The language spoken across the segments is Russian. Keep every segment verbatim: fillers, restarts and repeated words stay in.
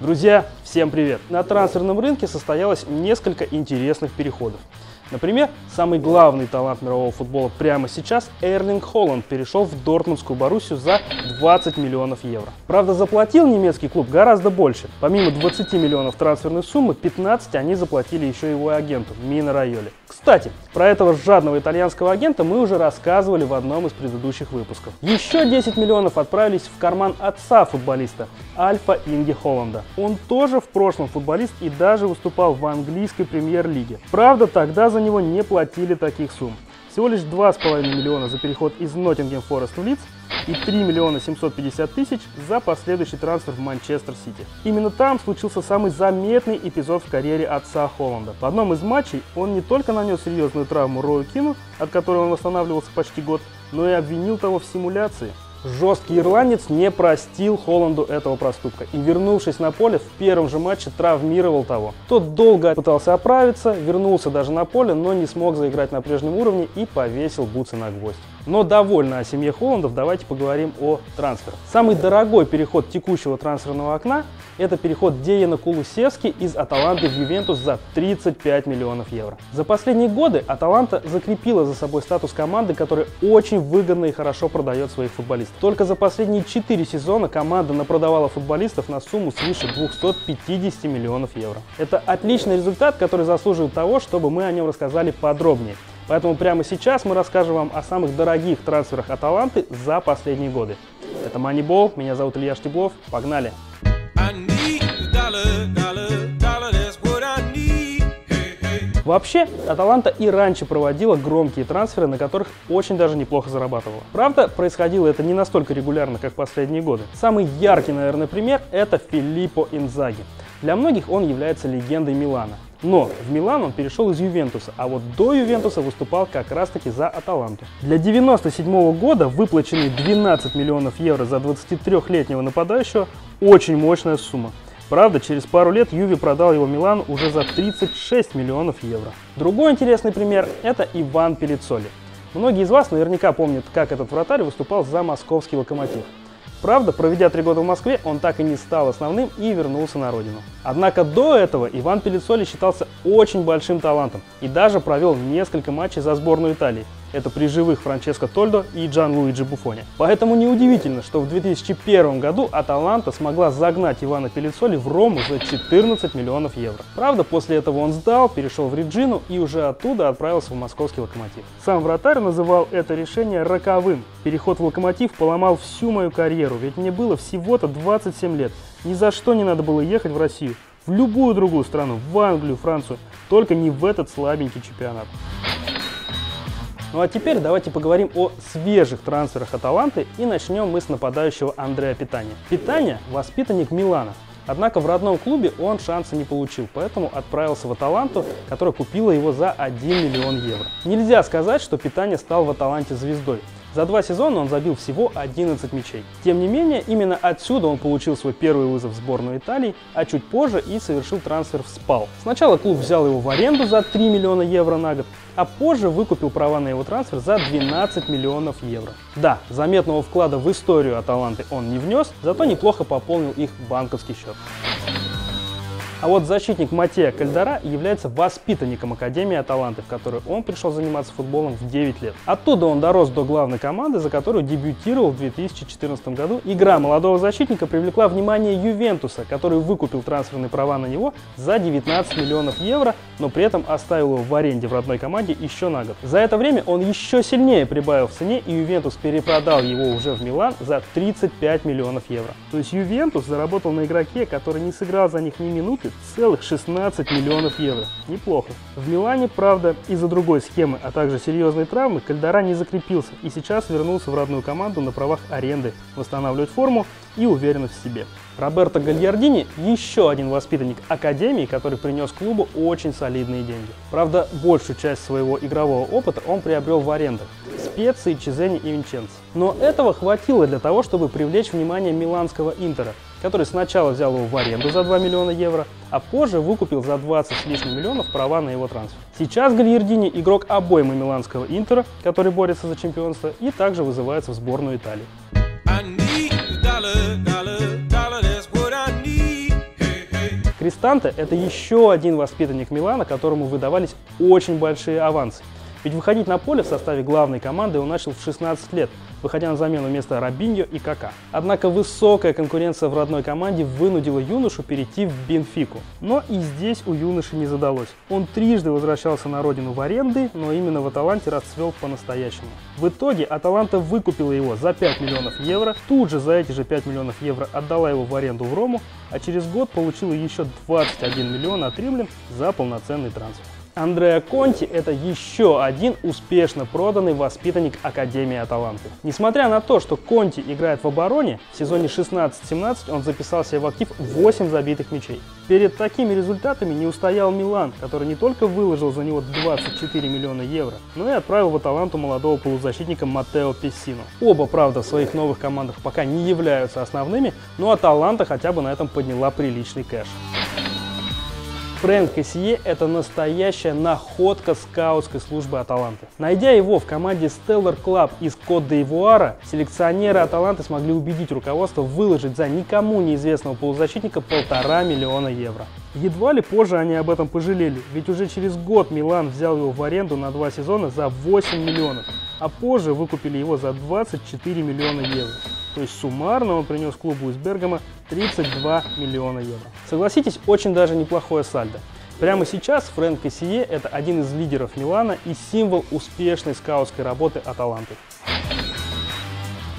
Друзья, всем привет! На трансферном рынке состоялось несколько интересных переходов. Например, самый главный талант мирового футбола прямо сейчас, Эрлинг Холланд, перешел в дортмундскую Боруссию за двадцать миллионов евро. Правда, заплатил немецкий клуб гораздо больше. Помимо двадцати миллионов трансферной суммы, пятнадцать они заплатили еще его агенту, Мина Райоли. Кстати, про этого жадного итальянского агента мы уже рассказывали в одном из предыдущих выпусков. Еще десять миллионов отправились в карман отца футболиста, Альфа Инги Холланда. Он тоже в прошлом футболист и даже выступал в английской премьер-лиге. Правда, тогда за него не платили таких сумм. Всего лишь два с половиной миллиона за переход из Nottingham Forest в Лидс и три миллиона семьсот пятьдесят тысяч за последующий трансфер в Манчестер-Сити. Именно там случился самый заметный эпизод в карьере отца Холланда. В одном из матчей он не только нанес серьезную травму Роу Кину, от которой он восстанавливался почти год, но и обвинил того в симуляции. Жесткий ирландец не простил Холланду этого проступка и, вернувшись на поле, в первом же матче травмировал того. Тот долго пытался оправиться, вернулся даже на поле, но не смог заиграть на прежнем уровне и повесил бутсы на гвоздь. Но довольно о семье Холландов, давайте поговорим о трансферах. Самый дорогой переход текущего трансферного окна – это переход Деяна Кулусевски из Аталанты в Ювентус за тридцать пять миллионов евро. За последние годы Аталанта закрепила за собой статус команды, которая очень выгодно и хорошо продает своих футболистов. Только за последние четыре сезона команда напродавала футболистов на сумму свыше двухсот пятидесяти миллионов евро. Это отличный результат, который заслуживает того, чтобы мы о нем рассказали подробнее. Поэтому прямо сейчас мы расскажем вам о самых дорогих трансферах Аталанты за последние годы. Это Moneyball, меня зовут Илья Штиблов, погнали! Вообще, Аталанта и раньше проводила громкие трансферы, на которых очень даже неплохо зарабатывала. Правда, происходило это не настолько регулярно, как последние годы. Самый яркий, наверное, пример – это Филиппо Инзаги. Для многих он является легендой Милана. Но в Милан он перешел из Ювентуса, а вот до Ювентуса выступал как раз-таки за Аталанту. Для девяносто седьмого года выплаченные двенадцать миллионов евро за двадцатитрёхлетнего нападающего – очень мощная сумма. Правда, через пару лет Юве продал его Милан уже за тридцать шесть миллионов евро. Другой интересный пример – это Иван Пеллицоли. Многие из вас наверняка помнят, как этот вратарь выступал за московский Локомотив. Правда, проведя три года в Москве, он так и не стал основным и вернулся на родину. Однако до этого Иван Пеллицоли считался очень большим талантом и даже провел несколько матчей за сборную Италии. Это при живых Франческо Тольдо и Джан-Луиджи Буфони. Поэтому неудивительно, что в две тысячи первом году Аталанта смогла загнать Ивана Пеллицоли в Рому за четырнадцать миллионов евро. Правда, после этого он сдал, перешел в Реджину и уже оттуда отправился в московский Локомотив. Сам вратарь называл это решение роковым. Переход в Локомотив поломал всю мою карьеру, ведь мне было всего-то двадцать семь лет. Ни за что не надо было ехать в Россию, в любую другую страну, в Англию, Францию, только не в этот слабенький чемпионат. Ну а теперь давайте поговорим о свежих трансферах Аталанты, и начнем мы с нападающего Андрея Питания. Питания – воспитанник Милана, однако в родном клубе он шанса не получил, поэтому отправился в Аталанту, которая купила его за один миллион евро. Нельзя сказать, что Питания стал в Аталанте звездой. За два сезона он забил всего одиннадцать мячей. Тем не менее, именно отсюда он получил свой первый вызов в сборную Италии, а чуть позже и совершил трансфер в спал. Сначала клуб взял его в аренду за три миллиона евро на год, а позже выкупил права на его трансфер за двенадцать миллионов евро. Да, заметного вклада в историю Аталанты он не внес, зато неплохо пополнил их банковский счет. А вот защитник Матия Кальдара является воспитанником Академии Аталанты, в которой он пришел заниматься футболом в девять лет. Оттуда он дорос до главной команды, за которую дебютировал в две тысячи четырнадцатом году. Игра молодого защитника привлекла внимание Ювентуса, который выкупил трансферные права на него за девятнадцать миллионов евро, но при этом оставил его в аренде в родной команде еще на год. За это время он еще сильнее прибавил в цене, и Ювентус перепродал его уже в Милан за тридцать пять миллионов евро. То есть Ювентус заработал на игроке, который не сыграл за них ни минуты, целых шестнадцать миллионов евро. Неплохо. В Милане, правда, из-за другой схемы, а также серьезной травмы, Кальдара не закрепился и сейчас вернулся в родную команду на правах аренды, восстанавливать форму и уверенность в себе. Роберто Гальярдини – еще один воспитанник Академии, который принес клубу очень солидные деньги. Правда, большую часть своего игрового опыта он приобрел в арендах – Специи, Чезене и Винченце. Но этого хватило для того, чтобы привлечь внимание миланского Интера, который сначала взял его в аренду за два миллиона евро, а позже выкупил за двадцать с лишним миллионов права на его трансфер. Сейчас Гальярдини – игрок обоймы миланского Интера, который борется за чемпионство и также вызывается в сборную Италии. Кристанте – это еще один воспитанник Милана, которому выдавались очень большие авансы. Ведь выходить на поле в составе главной команды он начал в шестнадцать лет, выходя на замену вместо Робиньо и Кака. Однако высокая конкуренция в родной команде вынудила юношу перейти в Бенфику. Но и здесь у юноши не задалось. Он трижды возвращался на родину в аренды, но именно в Аталанте расцвел по-настоящему. В итоге Аталанта выкупила его за пять миллионов евро, тут же за эти же пять миллионов евро отдала его в аренду в Рому, а через год получила еще двадцать один миллион от римлян за полноценный трансфер. Андреа Конти – это еще один успешно проданный воспитанник Академии Аталанты. Несмотря на то, что Конти играет в обороне, в сезоне шестнадцать семнадцать он записал себе в актив восемь забитых мячей. Перед такими результатами не устоял Милан, который не только выложил за него двадцать четыре миллиона евро, но и отправил в Аталанту молодого полузащитника Матео Пессину. Оба, правда, в своих новых командах пока не являются основными, но Аталанта хотя бы на этом подняла приличный кэш. Фрэнк Кассие – это настоящая находка скаутской службы Аталанты. Найдя его в команде Stellar Club из Кот-д'Ивуара, селекционеры Аталанты смогли убедить руководство выложить за никому неизвестного полузащитника полтора миллиона евро. Едва ли позже они об этом пожалели, ведь уже через год Милан взял его в аренду на два сезона за восемь миллионов, а позже выкупили его за двадцать четыре миллиона евро. То есть суммарно он принес клубу из Бергама тридцать два миллиона евро. Согласитесь, очень даже неплохое сальдо. Прямо сейчас Фрэнк Кассие – это один из лидеров Милана и символ успешной скаутской работы Аталанты.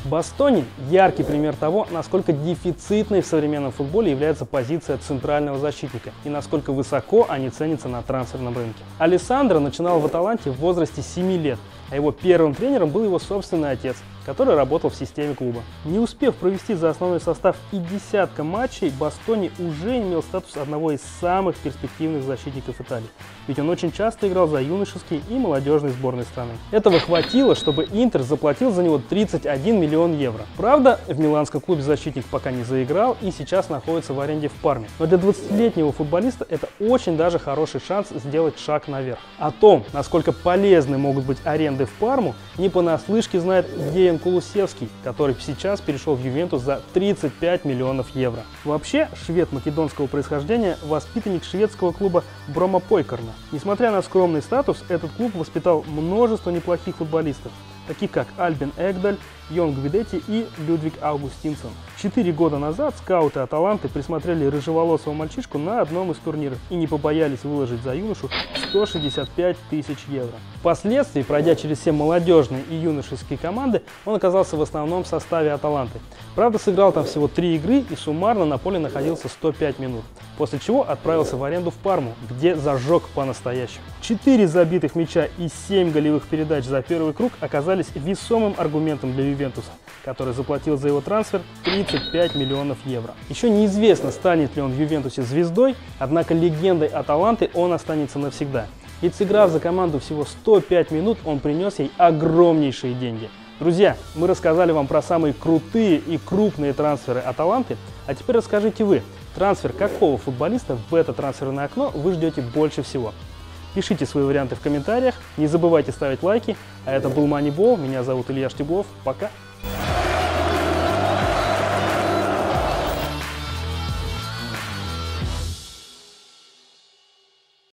Бастони – яркий пример того, насколько дефицитной в современном футболе является позиция центрального защитника и насколько высоко они ценятся на трансферном рынке. Алессандро начинал в Аталанте в возрасте семи лет, а его первым тренером был его собственный отец, который работал в системе клуба. Не успев провести за основной состав и десятка матчей, Бастони уже имел статус одного из самых перспективных защитников Италии, ведь он очень часто играл за юношеские и молодежные сборные страны. Этого хватило, чтобы Интер заплатил за него тридцать один миллион евро. Правда, в миланском клубе защитник пока не заиграл и сейчас находится в аренде в Парме, но для двадцатилетнего футболиста это очень даже хороший шанс сделать шаг наверх. О том, насколько полезны могут быть аренды в Парму, не понаслышке знает Деян Кулусевский, который сейчас перешел в Ювентус за тридцать пять миллионов евро. Вообще, швед македонского происхождения, воспитанник шведского клуба Брома Пойкарна. Несмотря на скромный статус, этот клуб воспитал множество неплохих футболистов, таких как Альбин Эгдаль, Йонг Видетти и Людвиг Аугустинсон. Четыре года назад скауты Аталанты присмотрели рыжеволосого мальчишку на одном из турниров и не побоялись выложить за юношу сто шестьдесят пять тысяч евро. Впоследствии, пройдя через все молодежные и юношеские команды, он оказался в основном составе Аталанты. Правда, сыграл там всего три игры и суммарно на поле находился сто пять минут, после чего отправился в аренду в Парму, где зажег по-настоящему. Четыре забитых мяча и семь голевых передач за первый круг оказались весомым аргументом для Ювентуса, который заплатил за его трансфер тридцать пять миллионов евро. Еще неизвестно, станет ли он в Ювентусе звездой, однако легендой Аталанты он останется навсегда. Ведь, сыграв за команду всего сто пять минут, он принес ей огромнейшие деньги. Друзья, мы рассказали вам про самые крутые и крупные трансферы Аталанты, а теперь расскажите вы, трансфер какого футболиста в это трансферное окно вы ждете больше всего? Пишите свои варианты в комментариях, не забывайте ставить лайки. А это был Moneyball, меня зовут Илья Штиблов, пока!